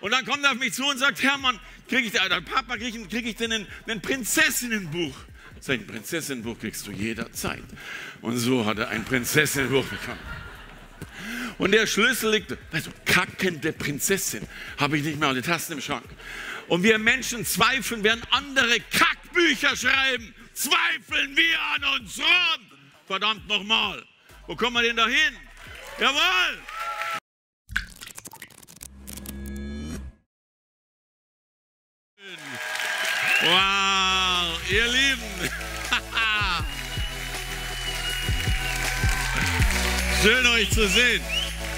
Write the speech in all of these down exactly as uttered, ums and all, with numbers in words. Und dann kommt er auf mich zu und sagt, Hermann, krieg ich, Papa, krieg, krieg ich denn ein, ein Prinzessinnenbuch? Sein Prinzessinnenbuch kriegst du jederzeit. Und so hat er ein Prinzessinnenbuch bekommen. Und der Schlüssel liegt, also kackende Prinzessin, habe ich nicht mehr alle Tasten im Schrank. Und wir Menschen zweifeln, während andere Kackbücher schreiben, zweifeln wir an uns rum. Verdammt nochmal. Wo kommen wir denn da hin? Jawohl! Wow, ihr Lieben. Schön, euch zu sehen.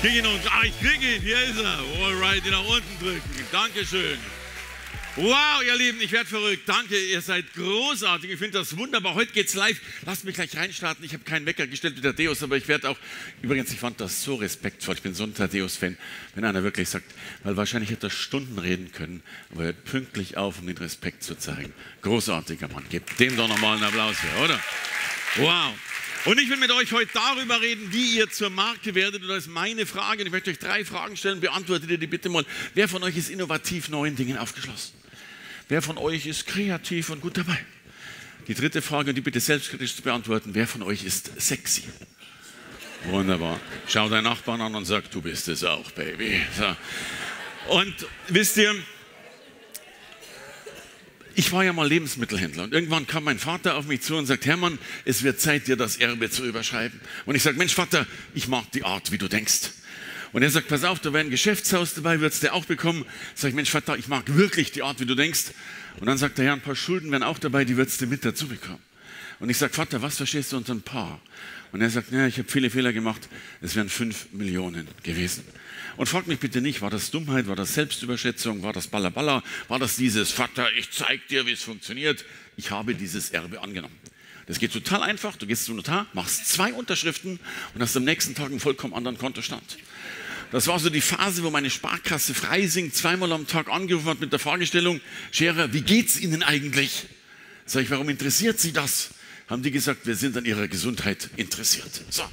Krieg ihn uns. Ah, ich kriege ihn. Hier ist er. Alright, ihn nach unten drücken. Dankeschön. Wow, ihr Lieben, ich werde verrückt. Danke, ihr seid großartig. Ich finde das wunderbar. Heute geht's live. Lasst mich gleich reinstarten. Ich habe keinen Wecker gestellt mit Tadeus, aber ich werde auch. Übrigens, ich fand das so respektvoll. Ich bin so ein Tadeus-Fan, wenn einer wirklich sagt, weil wahrscheinlich hätte er Stunden reden können, aber er hört pünktlich auf, um den Respekt zu zeigen. Großartiger Mann. Gebt dem doch nochmal einen Applaus hier, oder? Wow. Und ich will mit euch heute darüber reden, wie ihr zur Marke werdet. Und das ist meine Frage. Und ich möchte euch drei Fragen stellen. Beantwortet ihr die bitte mal. Wer von euch ist innovativ neuen Dingen aufgeschlossen? Wer von euch ist kreativ und gut dabei? Die dritte Frage, und die bitte selbstkritisch zu beantworten. Wer von euch ist sexy? Wunderbar. Schau deinen Nachbarn an und sag, du bist es auch, Baby. So. Und wisst ihr, ich war ja mal Lebensmittelhändler und irgendwann kam mein Vater auf mich zu und sagt, Hermann, es wird Zeit, dir das Erbe zu überschreiben. Und ich sage, Mensch Vater, ich mag die Art, wie du denkst. Und er sagt, pass auf, da wäre ein Geschäftshaus dabei, würdest du auch bekommen. Sag ich, Mensch Vater, ich mag wirklich die Art, wie du denkst. Und dann sagt er, ja, ein paar Schulden wären auch dabei, die würdest du mit dazu bekommen. Und ich sage, Vater, was verstehst du unter ein paar? Und er sagt, naja, ich habe viele Fehler gemacht, es wären fünf Millionen gewesen. Und fragt mich bitte nicht, war das Dummheit, war das Selbstüberschätzung, war das Ballaballa, war das dieses Vater, ich zeig dir, wie es funktioniert. Ich habe dieses Erbe angenommen. Das geht total einfach, du gehst zum Notar, machst zwei Unterschriften und hast am nächsten Tag einen vollkommen anderen Kontostand. Das war so die Phase, wo meine Sparkasse Freising zweimal am Tag angerufen hat mit der Fragestellung, Scherer, wie geht's Ihnen eigentlich? Sag ich, warum interessiert Sie das? Haben die gesagt, wir sind an Ihrer Gesundheit interessiert. So.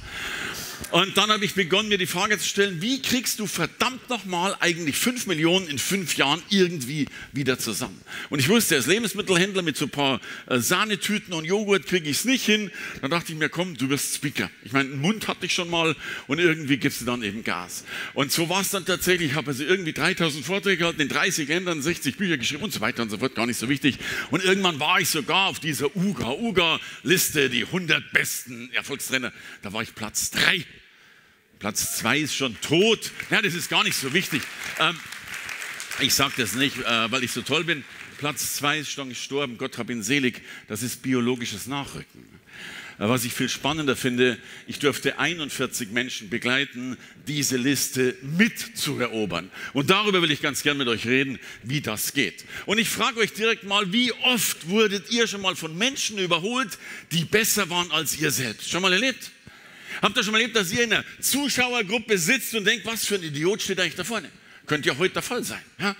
Und dann habe ich begonnen, mir die Frage zu stellen, wie kriegst du verdammt nochmal eigentlich fünf Millionen in fünf Jahren irgendwie wieder zusammen? Und ich wusste, als Lebensmittelhändler mit so ein paar äh, Sahnetüten und Joghurt kriege ich es nicht hin. Dann dachte ich mir, komm, du wirst Speaker. Ich meine, einen Mund hatte ich schon mal und irgendwie gibst du dann eben Gas. Und so war es dann tatsächlich. Ich habe also irgendwie dreitausend Vorträge gehalten, in dreißig Ländern, sechzig Bücher geschrieben und so weiter und so fort, gar nicht so wichtig. Und irgendwann war ich sogar auf dieser Uga-Uga-Liste, die hundert besten Erfolgstrainer. Da war ich Platz drei. Platz zwei ist schon tot. Ja, das ist gar nicht so wichtig. Ähm, ich sage das nicht, äh, weil ich so toll bin. Platz zwei ist schon gestorben. Gott hab ihn selig. Das ist biologisches Nachrücken. Äh, was ich viel spannender finde, ich durfte einundvierzig Menschen begleiten, diese Liste mitzuerobern. Und darüber will ich ganz gern mit euch reden, wie das geht. Und ich frage euch direkt mal, wie oft wurdet ihr schon mal von Menschen überholt, die besser waren als ihr selbst? Schon mal erlebt? Habt ihr schon mal erlebt, dass ihr in einer Zuschauergruppe sitzt und denkt, was für ein Idiot steht eigentlich da vorne? Könnte ja heute der Fall sein. Ja?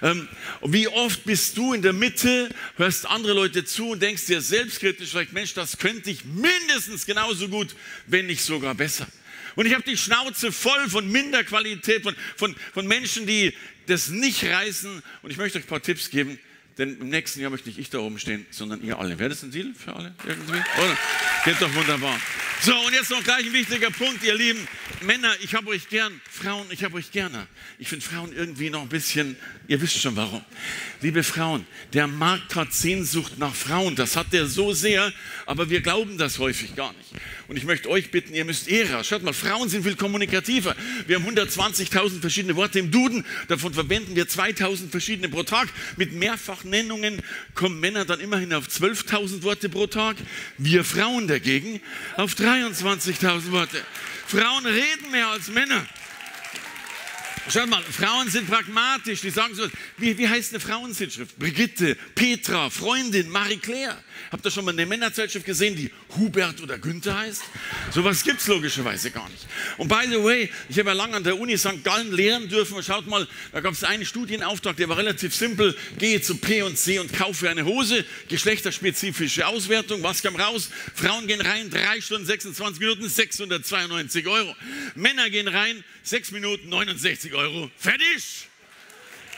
Ähm, wie oft bist du in der Mitte, hörst andere Leute zu und denkst dir selbstkritisch vielleicht, Mensch, das könnte ich mindestens genauso gut, wenn nicht sogar besser. Und ich habe die Schnauze voll von Minderqualität, von, von, von Menschen, die das nicht reißen. Und ich möchte euch ein paar Tipps geben, denn im nächsten Jahr möchte nicht ich da oben stehen, sondern ihr alle. Wäre das ein Deal für alle? Irgendwie? Oder? Geht doch wunderbar. So, und jetzt noch gleich ein wichtiger Punkt, ihr Lieben. Männer, ich habe euch gern. Frauen, ich habe euch gerne. Ich finde Frauen irgendwie noch ein bisschen, ihr wisst schon warum. Liebe Frauen, der Markt hat Sehnsucht nach Frauen. Das hat der so sehr, aber wir glauben das häufig gar nicht. Und ich möchte euch bitten, ihr müsst eher raus. Schaut mal, Frauen sind viel kommunikativer. Wir haben hundertzwanzigtausend verschiedene Worte im Duden. Davon verwenden wir zweitausend verschiedene pro Tag. Mit Mehrfachnennungen kommen Männer dann immerhin auf zwölftausend Worte pro Tag. Wir Frauen dagegen auf dreiundzwanzigtausend Worte. Frauen reden mehr als Männer. Schaut mal, Frauen sind pragmatisch, die sagen so, wie, wie heißt eine Frauenzeitschrift? Brigitte, Petra, Freundin, Marie-Claire. Habt ihr schon mal eine Männerzeitschrift gesehen, die Hubert oder Günther heißt? Sowas gibt es logischerweise gar nicht. Und by the way, ich habe ja lange an der Uni Sankt Gallen lehren dürfen. Schaut mal, da gab es einen Studienauftrag, der war relativ simpel. Gehe zu P und C und kaufe eine Hose. Geschlechterspezifische Auswertung. Was kam raus? Frauen gehen rein, drei Stunden, sechsundzwanzig Minuten, sechshundertzweiundneunzig Euro. Männer gehen rein, sechs Minuten, neunundsechzig Euro. Fertig!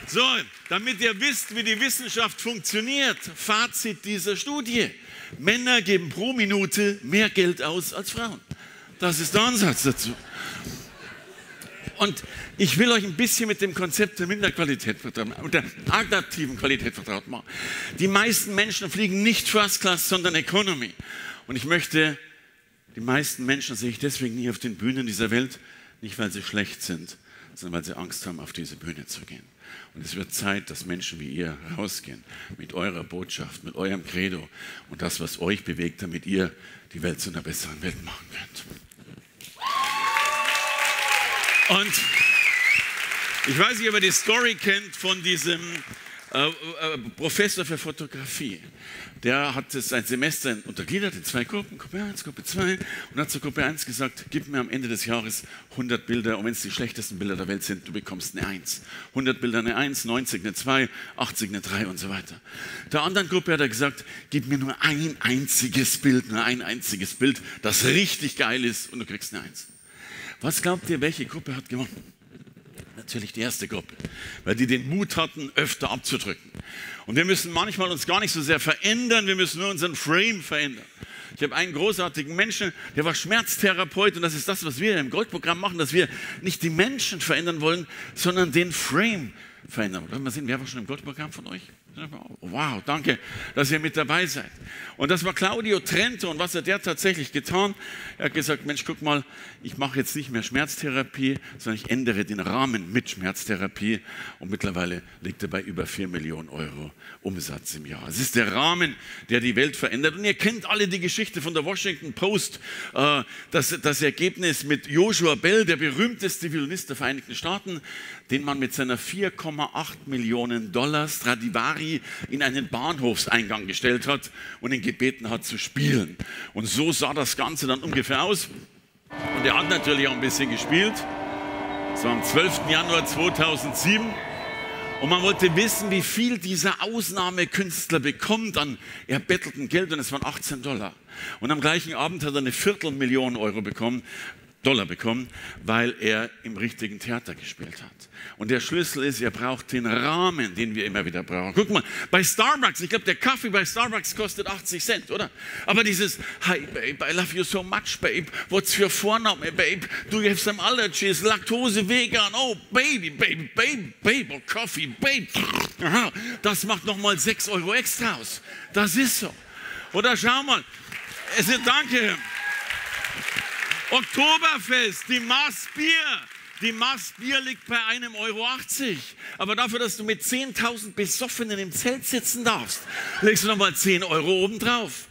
So, damit ihr wisst, wie die Wissenschaft funktioniert, Fazit dieser Studie. Männer geben pro Minute mehr Geld aus als Frauen. Das ist der Ansatz dazu. Und ich will euch ein bisschen mit dem Konzept der Minderqualität vertraut machen, der adaptiven Qualität vertraut machen. Die meisten Menschen fliegen nicht First Class, sondern Economy. Und ich möchte, die meisten Menschen sehe ich deswegen nie auf den Bühnen dieser Welt, nicht weil sie schlecht sind, sondern weil sie Angst haben, auf diese Bühne zu gehen. Und es wird Zeit, dass Menschen wie ihr rausgehen, mit eurer Botschaft, mit eurem Credo und das, was euch bewegt, damit ihr die Welt zu einer besseren Welt machen könnt. Und ich weiß nicht, ob ihr die Story kennt von diesem äh, äh, Professor für Fotografie. Der hat es ein Semester untergliedert in zwei Gruppen, Gruppe eins, Gruppe zwei, und hat zur Gruppe eins gesagt, gib mir am Ende des Jahres hundert Bilder, und wenn es die schlechtesten Bilder der Welt sind, du bekommst eine eins. hundert Bilder eine eins, neunzig eine zwei, achtzig eine drei und so weiter. Der anderen Gruppe hat er gesagt, gib mir nur ein einziges Bild, nur ein einziges Bild, das richtig geil ist, und du kriegst eine eins. Was glaubt ihr, welche Gruppe hat gewonnen? Natürlich die erste Gruppe, weil die den Mut hatten, öfter abzudrücken. Und wir müssen manchmal uns gar nicht so sehr verändern, wir müssen nur unseren Frame verändern. Ich habe einen großartigen Menschen, der war Schmerztherapeut, und das ist das, was wir im Goldprogramm machen, dass wir nicht die Menschen verändern wollen, sondern den Frame verändern. Wollen wir sehen, wer war schon im Goldprogramm von euch? Wow, danke, dass ihr mit dabei seid. Und das war Claudio Trento, und was hat der tatsächlich getan? Er hat gesagt, Mensch, guck mal, ich mache jetzt nicht mehr Schmerztherapie, sondern ich ändere den Rahmen mit Schmerztherapie, und mittlerweile liegt er bei über vier Millionen Euro Umsatz im Jahr. Es ist der Rahmen, der die Welt verändert, und ihr kennt alle die Geschichte von der Washington Post, äh, das, das Ergebnis mit Joshua Bell, der berühmteste Violinist der Vereinigten Staaten, den man mit seiner vier Komma acht Millionen Dollar Stradivari in einen Bahnhofseingang gestellt hat und ihn gebeten hat zu spielen. Und so sah das Ganze dann ungefähr aus. Und er hat natürlich auch ein bisschen gespielt. Das war am zwölften Januar zweitausendsieben. Und man wollte wissen, wie viel dieser Ausnahmekünstler bekommt an erbetteltem Geld. Und es waren achtzehn Dollar. Und am gleichen Abend hat er eine Viertelmillion Euro bekommen. Dollar bekommen, weil er im richtigen Theater gespielt hat. Und der Schlüssel ist, ihr braucht den Rahmen, den wir immer wieder brauchen. Guck mal, bei Starbucks, ich glaube, der Kaffee bei Starbucks kostet achtzig Cent, oder? Aber dieses, hi babe, I love you so much, babe, what's your Vorname, babe, do you have some allergies, Laktose, vegan, oh, baby, baby, baby, babe, oh, coffee, babe. Aha, das macht nochmal sechs Euro extra aus. Das ist so. Oder schau mal, es ist, danke, Oktoberfest, die Maß Bier. Die Maß Bier liegt bei einem Euro achtzig. Aber dafür, dass du mit zehntausend Besoffenen im Zelt sitzen darfst, legst du nochmal zehn Euro obendrauf.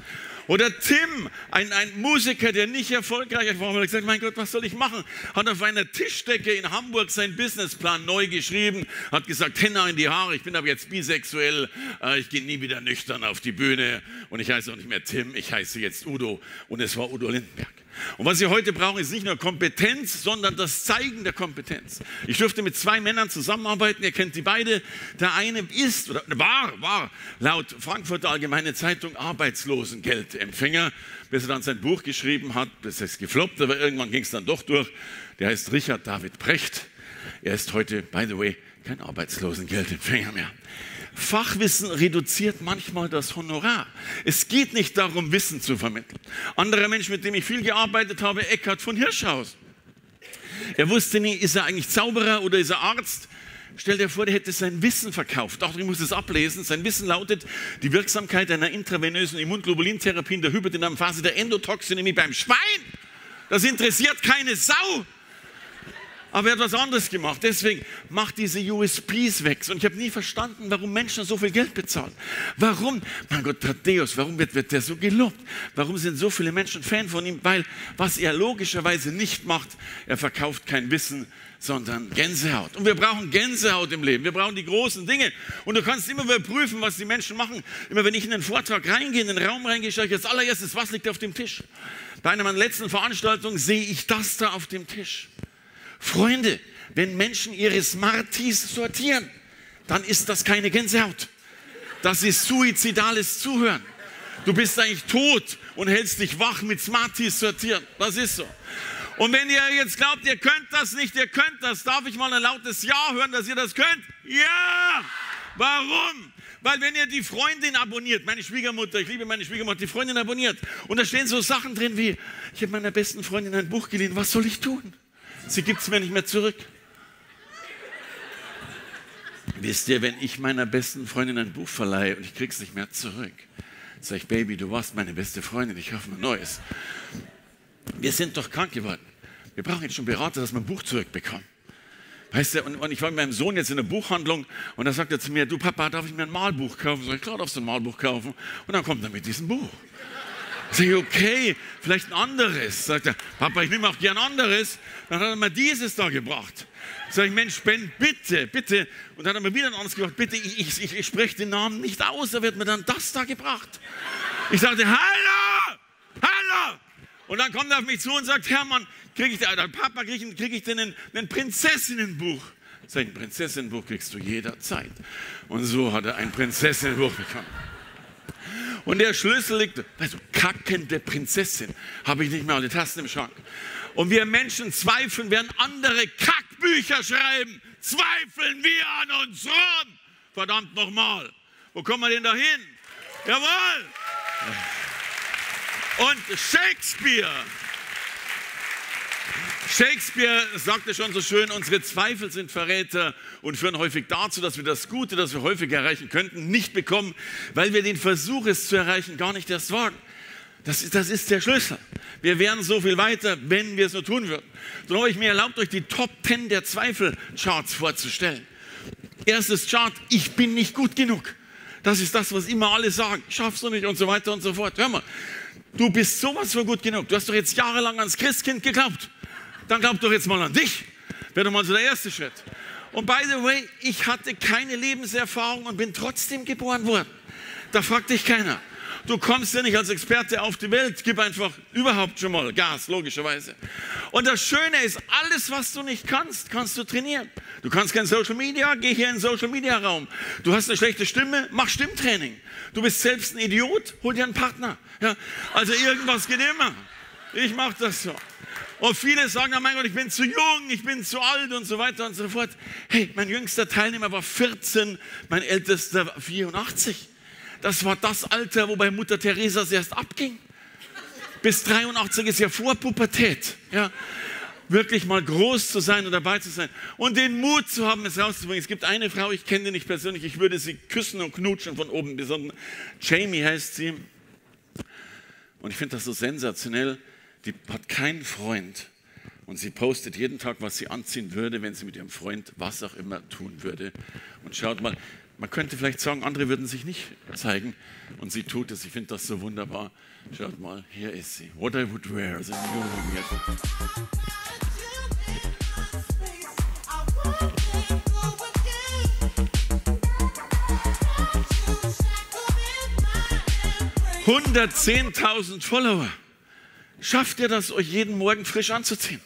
Oder Tim, ein, ein Musiker, der nicht erfolgreich war, hat gesagt, mein Gott, was soll ich machen? Hat auf einer Tischdecke in Hamburg seinen Businessplan neu geschrieben, hat gesagt, Henna in die Haare, ich bin aber jetzt bisexuell, äh, ich gehe nie wieder nüchtern auf die Bühne und ich heiße auch nicht mehr Tim, ich heiße jetzt Udo, und es war Udo Lindenberg. Und was wir heute brauchen, ist nicht nur Kompetenz, sondern das Zeigen der Kompetenz. Ich durfte mit zwei Männern zusammenarbeiten, ihr kennt die beide. Der eine ist, oder war, war laut Frankfurter Allgemeine Zeitung Arbeitslosengeldempfänger, bis er dann sein Buch geschrieben hat, bis es gefloppt, aber irgendwann ging es dann doch durch. Der heißt Richard David Precht. Er ist heute, by the way, kein Arbeitslosengeldempfänger mehr. Fachwissen reduziert manchmal das Honorar. Es geht nicht darum, Wissen zu vermitteln. Anderer Mensch, mit dem ich viel gearbeitet habe, Eckart von Hirschhausen. Er wusste nie, ist er eigentlich Zauberer oder ist er Arzt? Stell dir vor, der hätte sein Wissen verkauft. Auch ich muss es ablesen. Sein Wissen lautet, die Wirksamkeit einer intravenösen Immunglobulintherapie in der hyperdynamischen Phase der Endotoxinämie beim Schwein. Das interessiert keine Sau. Aber er hat was anderes gemacht. Deswegen macht diese U S Ps weg. Und ich habe nie verstanden, warum Menschen so viel Geld bezahlen. Warum? Mein Gott, Tadeus, warum wird, wird der so gelobt? Warum sind so viele Menschen Fan von ihm? Weil, was er logischerweise nicht macht, er verkauft kein Wissen, sondern Gänsehaut. Und wir brauchen Gänsehaut im Leben. Wir brauchen die großen Dinge. Und du kannst immer überprüfen, was die Menschen machen. Immer wenn ich in einen Vortrag reingehe, in den Raum reingehe, schaue ich als allererstes, was liegt auf dem Tisch? Bei einer meiner letzten Veranstaltungen sehe ich das da auf dem Tisch. Freunde, wenn Menschen ihre Smarties sortieren, dann ist das keine Gänsehaut. Das ist suizidales Zuhören. Du bist eigentlich tot und hältst dich wach mit Smarties sortieren. Das ist so. Und wenn ihr jetzt glaubt, ihr könnt das nicht, ihr könnt das, darf ich mal ein lautes Ja hören, dass ihr das könnt? Ja! Warum? Weil wenn ihr die Freundin abonniert, meine Schwiegermutter, ich liebe meine Schwiegermutter, die Freundin abonniert, und da stehen so Sachen drin wie, ich habe meiner besten Freundin ein Buch geliehen, was soll ich tun? Sie gibt es mir nicht mehr zurück. Wisst ihr, wenn ich meiner besten Freundin ein Buch verleihe und ich krieg's nicht mehr zurück, sage ich, Baby, du warst meine beste Freundin, ich hoffe mal Neues. Wir sind doch krank geworden. Wir brauchen jetzt schon Berater, dass wir ein Buch zurückbekommen. Weißt du, und, und ich war mit meinem Sohn jetzt in der Buchhandlung und da sagt er zu mir, du Papa, darf ich mir ein Malbuch kaufen? Sag ich, klar darfst du ein Malbuch kaufen. Und dann kommt er mit diesem Buch. Sag ich, okay, vielleicht ein anderes. Sagt er, Papa, ich nehme auch gern ein anderes. Dann hat er mir dieses da gebracht. Sag ich, Mensch, Ben, bitte, bitte. Und dann hat er mir wieder ein anderes gebracht. Bitte, ich, ich, ich, ich spreche den Namen nicht aus. Da wird mir dann das da gebracht. Ich sagte, hallo, hallo. Und dann kommt er auf mich zu und sagt, Hermann, krieg ich den, Papa, kriege ich, krieg ich denn ein, ein Prinzessinnenbuch? Sag ich, ein Prinzessinnenbuch kriegst du jederzeit. Und so hat er ein Prinzessinnenbuch bekommen. Und der Schlüssel liegt, also kackende Prinzessin, habe ich nicht mehr alle Tasten im Schrank. Und wir Menschen zweifeln, während andere Kackbücher schreiben, zweifeln wir an uns rum. Verdammt nochmal, wo kommen wir denn da hin? Jawohl! Und Shakespeare, Shakespeare sagte schon so schön, unsere Zweifel sind Verräter und führen häufig dazu, dass wir das Gute, das wir häufig erreichen könnten, nicht bekommen, weil wir den Versuch, es zu erreichen, gar nicht erst wagen. Das ist, das ist der Schlüssel. Wir wären so viel weiter, wenn wir es nur tun würden. So habe ich mir erlaubt, euch die Top zehn der Zweifelcharts vorzustellen. Erstes Chart, ich bin nicht gut genug. Das ist das, was immer alle sagen. Schaffst du nicht und so weiter und so fort. Hör mal, du bist sowas von gut genug. Du hast doch jetzt jahrelang ans Christkind geglaubt. Dann glaub doch jetzt mal an dich. Wäre doch mal so der erste Schritt. Und by the way, ich hatte keine Lebenserfahrung und bin trotzdem geboren worden. Da fragt dich keiner. Du kommst ja nicht als Experte auf die Welt, gib einfach überhaupt schon mal Gas, logischerweise. Und das Schöne ist, alles, was du nicht kannst, kannst du trainieren. Du kannst kein Social Media, geh hier in den Social Media Raum. Du hast eine schlechte Stimme, mach Stimmtraining. Du bist selbst ein Idiot, hol dir einen Partner. Ja, also irgendwas geht immer. Ich mache das so. Und viele sagen, oh mein Gott, ich bin zu jung, ich bin zu alt und so weiter und so fort. Hey, mein jüngster Teilnehmer war vierzehn, mein ältester war vierundachtzig. Das war das Alter, wobei Mutter Teresa es erst abging. Bis dreiundachtzig ist ja Vorpubertät. Ja. Wirklich mal groß zu sein und dabei zu sein. Und den Mut zu haben, es rauszubringen. Es gibt eine Frau, ich kenne die nicht persönlich, ich würde sie küssen und knutschen von oben bis unten. Jamie heißt sie. Und ich finde das so sensationell. Die hat keinen Freund. Und sie postet jeden Tag, was sie anziehen würde, wenn sie mit ihrem Freund was auch immer tun würde. Und schaut mal. Man könnte vielleicht sagen, andere würden sich nicht zeigen. Und sie tut es. Ich finde das so wunderbar. Schaut mal, hier ist sie. What I would wear. The hundertzehntausend Follower. Schafft ihr das, euch jeden Morgen frisch anzuziehen?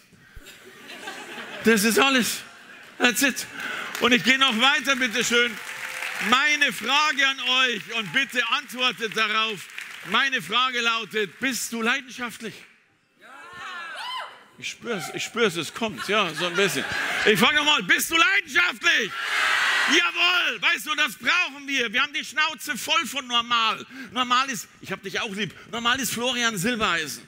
Das ist alles. That's it. Und ich gehe noch weiter, bitteschön. Meine Frage an euch und bitte antwortet darauf. Meine Frage lautet, bist du leidenschaftlich? Ja. Ich spür's, ich spür's, es kommt, ja, so ein bisschen. Ich frage nochmal, bist du leidenschaftlich? Ja. Jawohl, weißt du, das brauchen wir. Wir haben die Schnauze voll von normal. Normal ist, ich hab dich auch lieb, normal ist Florian Silbereisen.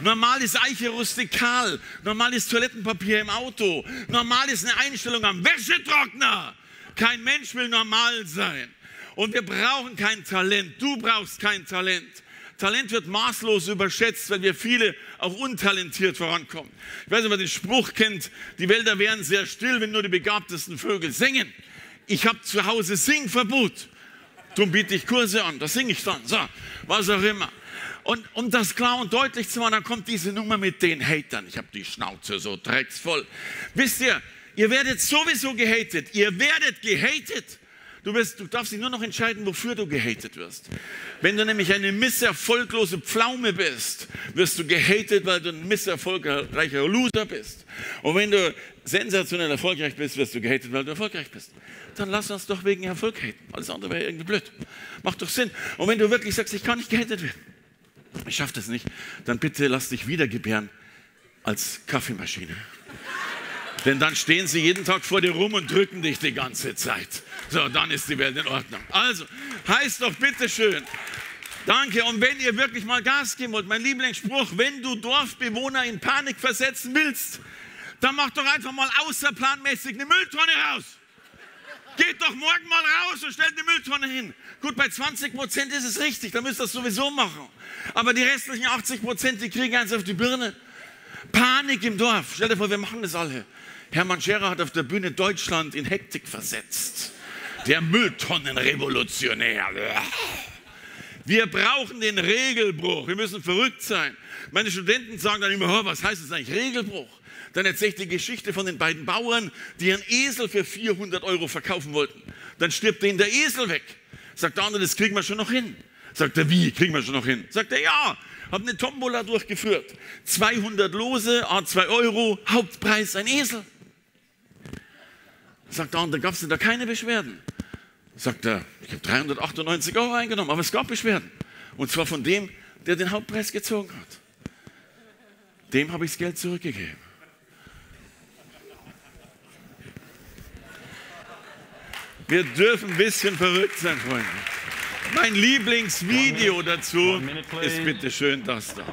Normal ist Eiche rustikal. Normal ist Toilettenpapier im Auto. Normal ist eine Einstellung am Wäschetrockner. Kein Mensch will normal sein. Und wir brauchen kein Talent. Du brauchst kein Talent. Talent wird maßlos überschätzt, weil wir viele auch untalentiert vorankommen. Ich weiß nicht, ob man den Spruch kennt, die Wälder wären sehr still, wenn nur die begabtesten Vögel singen. Ich habe zu Hause Singverbot. Darum biete ich Kurse an. Da singe ich dann. So, was auch immer. Und um das klar und deutlich zu machen, dann kommt diese Nummer mit den Hatern. Ich habe die Schnauze so drecksvoll. Wisst ihr, ihr werdet sowieso gehatet. Ihr werdet gehatet. Du, bist, du darfst dich nur noch entscheiden, wofür du gehatet wirst. Wenn du nämlich eine misserfolglose Pflaume bist, wirst du gehatet, weil du ein misserfolgreicher Loser bist. Und wenn du sensationell erfolgreich bist, wirst du gehatet, weil du erfolgreich bist. Dann lass uns doch wegen Erfolg haten. Alles andere wäre irgendwie blöd. Macht doch Sinn. Und wenn du wirklich sagst, ich kann nicht gehatet werden, ich schaffe das nicht, dann bitte lass dich wiedergebären. als Kaffeemaschine. Denn dann stehen sie jeden Tag vor dir rum und drücken dich die ganze Zeit. So, dann ist die Welt in Ordnung. Also, heißt doch bitteschön. Danke. Und wenn ihr wirklich mal Gas geben wollt, mein Lieblingsspruch, wenn du Dorfbewohner in Panik versetzen willst, dann mach doch einfach mal außerplanmäßig eine Mülltonne raus. Geht doch morgen mal raus und stellt eine Mülltonne hin. Gut, bei zwanzig Prozent ist es richtig, dann müsst ihr das sowieso machen. Aber die restlichen achtzig Prozent, die kriegen eins auf die Birne. Panik im Dorf. Stell dir vor, wir machen das alle. Hermann Scherer hat auf der Bühne Deutschland in Hektik versetzt. Der Mülltonnenrevolutionär. Wir brauchen den Regelbruch. Wir müssen verrückt sein. Meine Studenten sagen dann immer, oh, was heißt das eigentlich, Regelbruch? Dann erzähle ich die Geschichte von den beiden Bauern, die ihren Esel für vierhundert Euro verkaufen wollten. Dann stirbt denen der Esel weg. Sagt der andere, das kriegen wir schon noch hin. Sagt er, wie, kriegen wir schon noch hin? Sagt er, ja, hab eine Tombola durchgeführt. zweihundert Lose, a zwei Euro, Hauptpreis ein Esel. Sagt der andere, gab es denn da keine Beschwerden? Sagt er, ich habe dreihundertachtundneunzig Euro eingenommen, aber es gab Beschwerden. Und zwar von dem, der den Hauptpreis gezogen hat. Dem habe ich das Geld zurückgegeben. Wir dürfen ein bisschen verrückt sein, Freunde. Mein Lieblingsvideo dazu ist bitte schön das da.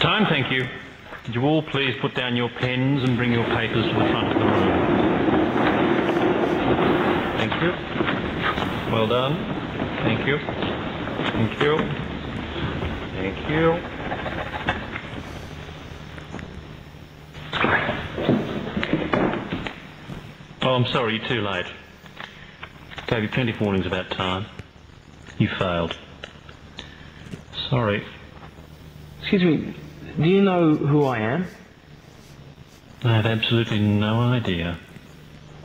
Time, thank you. Could you all please put down your pens and bring your papers to the front of the room? Thank you. Well done. Thank you. Thank you. Thank you. Oh, I'm sorry, you're too late. Gave you plenty of warnings about time. You failed. Sorry. Excuse me, do you know who I am? I have absolutely no idea.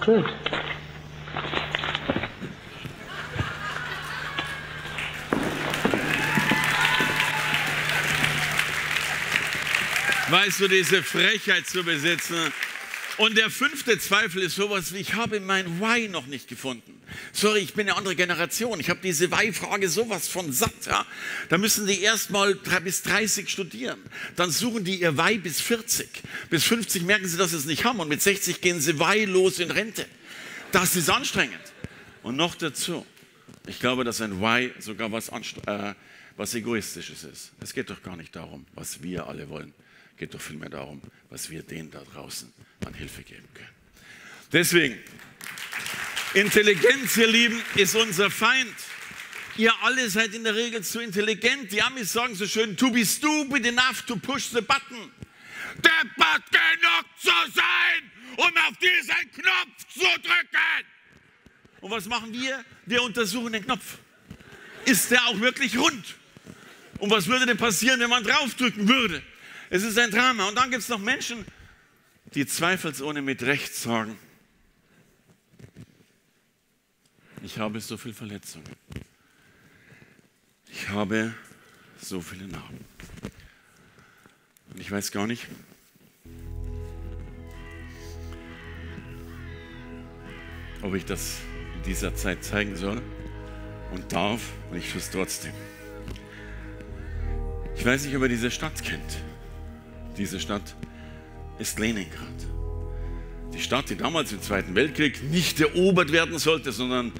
Good. Weißt du, diese Frechheit zu besitzen? Und der fünfte Zweifel ist sowas wie, ich habe mein Why noch nicht gefunden. Sorry, ich bin eine andere Generation. Ich habe diese Why-Frage sowas von satt. Ja? Da müssen die erst mal bis dreißig studieren. Dann suchen die ihr Why bis vierzig. Bis fünfzig merken sie, dass sie es nicht haben. Und mit sechzig gehen sie why-los in Rente. Das ist anstrengend. Und noch dazu, ich glaube, dass ein Why sogar was, äh, was Egoistisches ist. Es geht doch gar nicht darum, was wir alle wollen. Es geht doch vielmehr darum, was wir denen da draußen an Hilfe geben können. Deswegen, Intelligenz, ihr Lieben, ist unser Feind. Ihr alle seid in der Regel zu intelligent. Die Amis sagen so schön, to be stupid enough to push the button. Deppert genug zu sein, um auf diesen Knopf zu drücken. Und was machen wir? Wir untersuchen den Knopf. Ist der auch wirklich rund? Und was würde denn passieren, wenn man draufdrücken würde? Es ist ein Drama. Und dann gibt es noch Menschen, die zweifelsohne mit Recht sagen, ich habe so viele Verletzungen. Ich habe so viele Narben. Und ich weiß gar nicht, ob ich das in dieser Zeit zeigen soll und darf. Und ich tue es trotzdem. Ich weiß nicht, ob ihr diese Stadt kennt. Diese Stadt ist Leningrad. Die Stadt, die damals im Zweiten Weltkrieg nicht erobert werden sollte, sondern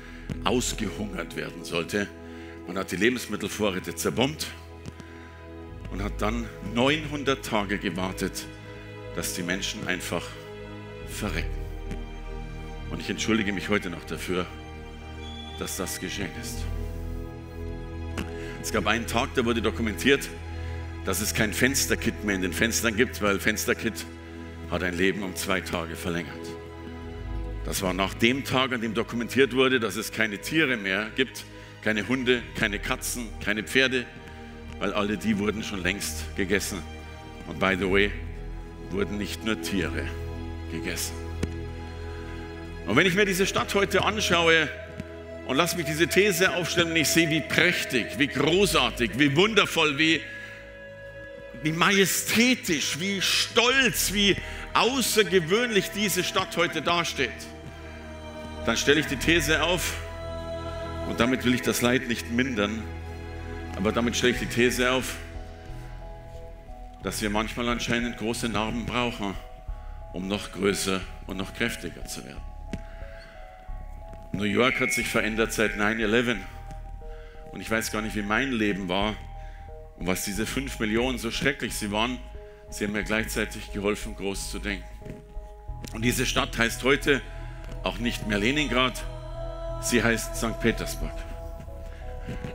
ausgehungert werden sollte. Man hat die Lebensmittelvorräte zerbombt und hat dann neunhundert Tage gewartet, dass die Menschen einfach verrecken. Und ich entschuldige mich heute noch dafür, dass das geschehen ist. Es gab einen Tag, da wurde dokumentiert, dass es kein Fensterkit mehr in den Fenstern gibt, weil Fensterkit hat ein Leben um zwei Tage verlängert. Das war nach dem Tag, an dem dokumentiert wurde, dass es keine Tiere mehr gibt, keine Hunde, keine Katzen, keine Pferde, weil alle die wurden schon längst gegessen. Und by the way, wurden nicht nur Tiere gegessen. Und wenn ich mir diese Stadt heute anschaue und lass mich diese These aufstellen und ich sehe, wie prächtig, wie großartig, wie wundervoll, wie wie majestätisch, wie stolz, wie außergewöhnlich diese Stadt heute dasteht, dann stelle ich die These auf, Und damit will ich das Leid nicht mindern, aber damit schlägt die These auf, dass wir manchmal anscheinend große Narben brauchen, um noch größer und noch kräftiger zu werden. New York hat sich verändert seit nine eleven und ich weiß gar nicht, wie mein Leben war und was diese fünf Millionen, so schrecklich sie waren, sie haben mir gleichzeitig geholfen, groß zu denken. Und diese Stadt heißt heute auch nicht mehr Leningrad, sie heißt Sankt Petersburg.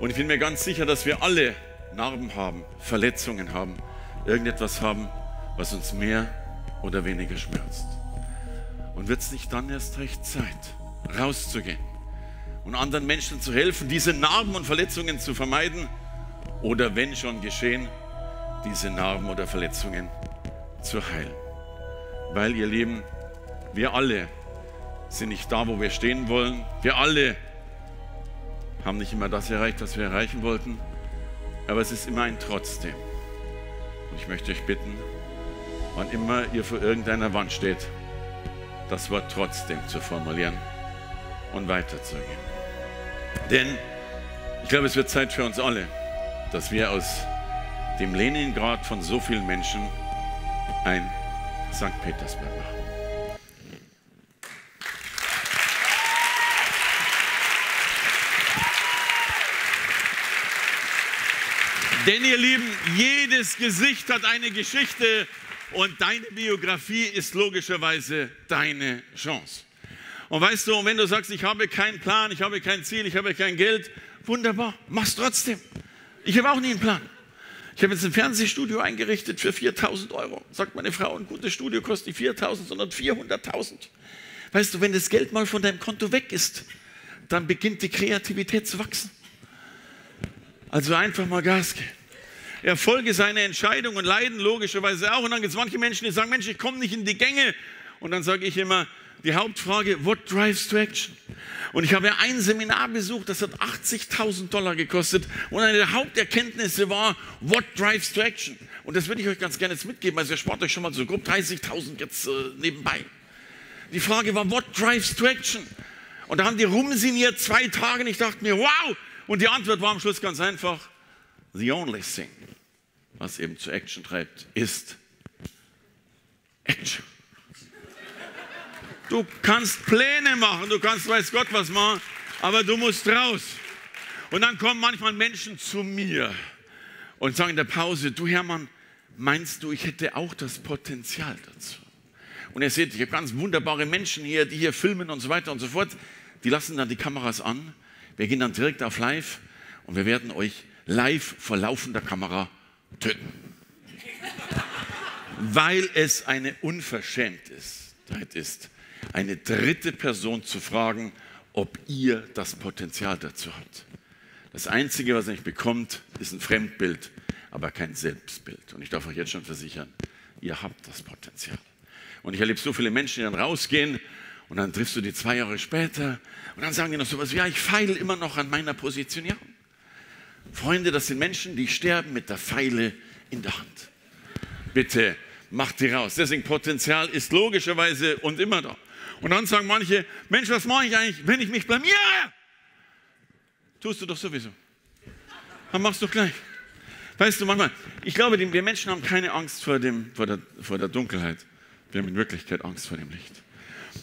Und ich bin mir ganz sicher, dass wir alle Narben haben, Verletzungen haben, irgendetwas haben, was uns mehr oder weniger schmerzt. Und wird es nicht dann erst recht Zeit, rauszugehen und anderen Menschen zu helfen, diese Narben und Verletzungen zu vermeiden oder, wenn schon geschehen, diese Narben oder Verletzungen zu heilen? Weil, ihr Lieben, wir alle sind nicht da, wo wir stehen wollen. Wir alle haben nicht immer das erreicht, was wir erreichen wollten, aber es ist immer ein Trotzdem. Und ich möchte euch bitten, wann immer ihr vor irgendeiner Wand steht, das Wort trotzdem zu formulieren und weiterzugehen. Denn ich glaube, es wird Zeit für uns alle, dass wir aus dem Leningrad von so vielen Menschen ein Sankt Petersburg machen. Denn ihr Lieben, jedes Gesicht hat eine Geschichte und deine Biografie ist logischerweise deine Chance. Und weißt du, wenn du sagst, ich habe keinen Plan, ich habe kein Ziel, ich habe kein Geld, wunderbar, mach's trotzdem. Ich habe auch nie einen Plan. Ich habe jetzt ein Fernsehstudio eingerichtet für viertausend Euro. Sagt meine Frau, ein gutes Studio kostet nicht viertausend, sondern vierhunderttausend. Weißt du, wenn das Geld mal von deinem Konto weg ist, dann beginnt die Kreativität zu wachsen. Also einfach mal Gas geben. Erfolg ist eine Entscheidung und Leiden logischerweise auch. Und dann gibt es manche Menschen, die sagen, Mensch, ich komme nicht in die Gänge. Und dann sage ich immer die Hauptfrage, what drives to action? Und ich habe ja ein Seminar besucht, das hat achtzigtausend Dollar gekostet. Und eine der Haupterkenntnisse war, what drives to action? Und das würde ich euch ganz gerne jetzt mitgeben. Also ihr spart euch schon mal so grob dreißigtausend jetzt äh, nebenbei. Die Frage war, what drives to action? Und da haben die rumsiniert zwei Tage und ich dachte mir, wow! Und die Antwort war am Schluss ganz einfach, the only thing, was eben zu Action treibt, ist Action. Du kannst Pläne machen, du kannst weiß Gott was machen, aber du musst raus. Und dann kommen manchmal Menschen zu mir und sagen in der Pause, du Hermann, meinst du, ich hätte auch das Potenzial dazu? Und ihr seht, ich habe ganz wunderbare Menschen hier, die hier filmen und so weiter und so fort. Die lassen dann die Kameras an. Wir gehen dann direkt auf live und wir werden euch live vor laufender Kamera töten. Weil es eine Unverschämtheit ist, eine dritte Person zu fragen, ob ihr das Potenzial dazu habt. Das Einzige, was ihr nicht bekommt, ist ein Fremdbild, aber kein Selbstbild. Und ich darf euch jetzt schon versichern, ihr habt das Potenzial. Und ich erlebe so viele Menschen, die dann rausgehen. Und dann triffst du die zwei Jahre später und dann sagen die noch sowas wie, ja, ich feile immer noch an meiner Positionierung. Freunde, das sind Menschen, die sterben mit der Feile in der Hand. Bitte, macht die raus. Deswegen Potenzial ist logischerweise und immer da. Und dann sagen manche, Mensch, was mache ich eigentlich, wenn ich mich blamiere? Tust du doch sowieso. Dann machst du gleich. Weißt du, manchmal, ich glaube, die, wir Menschen haben keine Angst vor, dem, vor, der, vor der Dunkelheit. Wir haben in Wirklichkeit Angst vor dem Licht.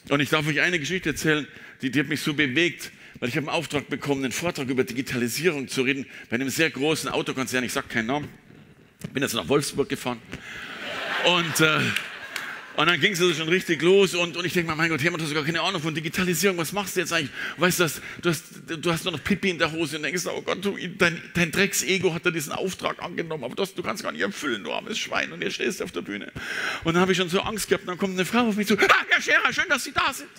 Und ich darf euch eine Geschichte erzählen, die, die hat mich so bewegt, weil ich habe einen Auftrag bekommen, einen Vortrag über Digitalisierung zu reden, bei einem sehr großen Autokonzern, ich sage keinen Namen, bin jetzt nach Wolfsburg gefahren und, äh, und dann ging es also schon richtig los und, und ich denke mal, mein Gott, jemand hat sogar keine Ahnung von Digitalisierung, was machst du jetzt eigentlich? Weißt du, du hast, du hast nur noch Pipi in der Hose und denkst, oh Gott, du, dein, dein Drecks-Ego hat da diesen Auftrag angenommen, aber das, du kannst gar nicht erfüllen, du armes Schwein, und ihr stehst auf der Bühne. Und dann habe ich schon so Angst gehabt, und dann kommt eine Frau auf mich zu, ah, Herr Scherer, schön, dass Sie da sind.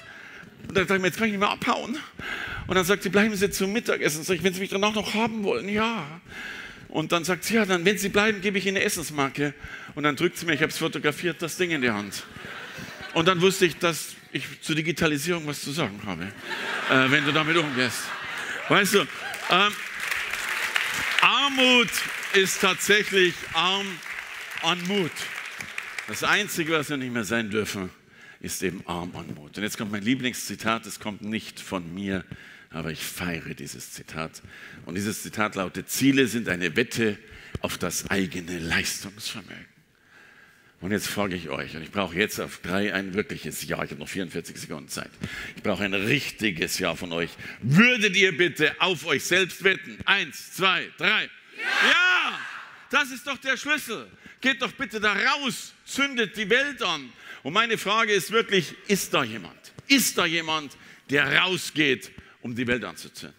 Und dann sage ich mir, jetzt kann ich nicht mehr abhauen. Und dann sagt sie, bleiben Sie zum Mittagessen. Sag ich, wenn Sie mich danach noch haben wollen, ja. Und dann sagt sie, ja, dann, wenn Sie bleiben, gebe ich Ihnen eine Essensmarke. Und dann drückt sie mir, ich habe es fotografiert, das Ding in die Hand. Und dann wusste ich, dass ich zur Digitalisierung was zu sagen habe, äh, wenn du damit umgehst. Weißt du, ähm, Armut ist tatsächlich arm an Mut. Das Einzige, was wir nicht mehr sein dürfen, ist eben arm an Mut. Und jetzt kommt mein Lieblingszitat, es kommt nicht von mir, aber ich feiere dieses Zitat. Und dieses Zitat lautet: Ziele sind eine Wette auf das eigene Leistungsvermögen. Und jetzt frage ich euch, und ich brauche jetzt auf drei ein wirkliches Ja, ich habe noch vierundvierzig Sekunden Zeit. Ich brauche ein richtiges Ja von euch. Würdet ihr bitte auf euch selbst wetten? Eins, zwei, drei. Ja! Ja! Das ist doch der Schlüssel. Geht doch bitte da raus, zündet die Welt an. Und meine Frage ist wirklich, ist da jemand? Ist da jemand, der rausgeht, um die Welt anzuzünden?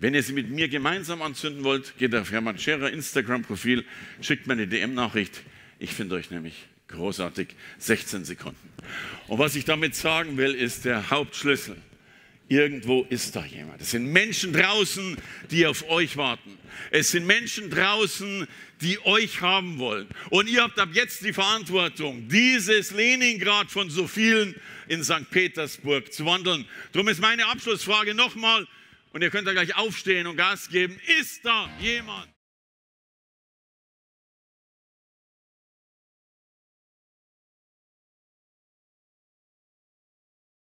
Wenn ihr sie mit mir gemeinsam anzünden wollt, geht auf Hermann Scherer Instagram-Profil, schickt mir eine D M-Nachricht. Ich finde euch nämlich großartig. sechzehn Sekunden. Und was ich damit sagen will, ist der Hauptschlüssel. Irgendwo ist da jemand. Es sind Menschen draußen, die auf euch warten. Es sind Menschen draußen, die euch haben wollen. Und ihr habt ab jetzt die Verantwortung, dieses Leningrad von so vielen in Sankt Petersburg zu wandeln. Darum ist meine Abschlussfrage nochmal, und ihr könnt da gleich aufstehen und Gas geben. Ist da jemand?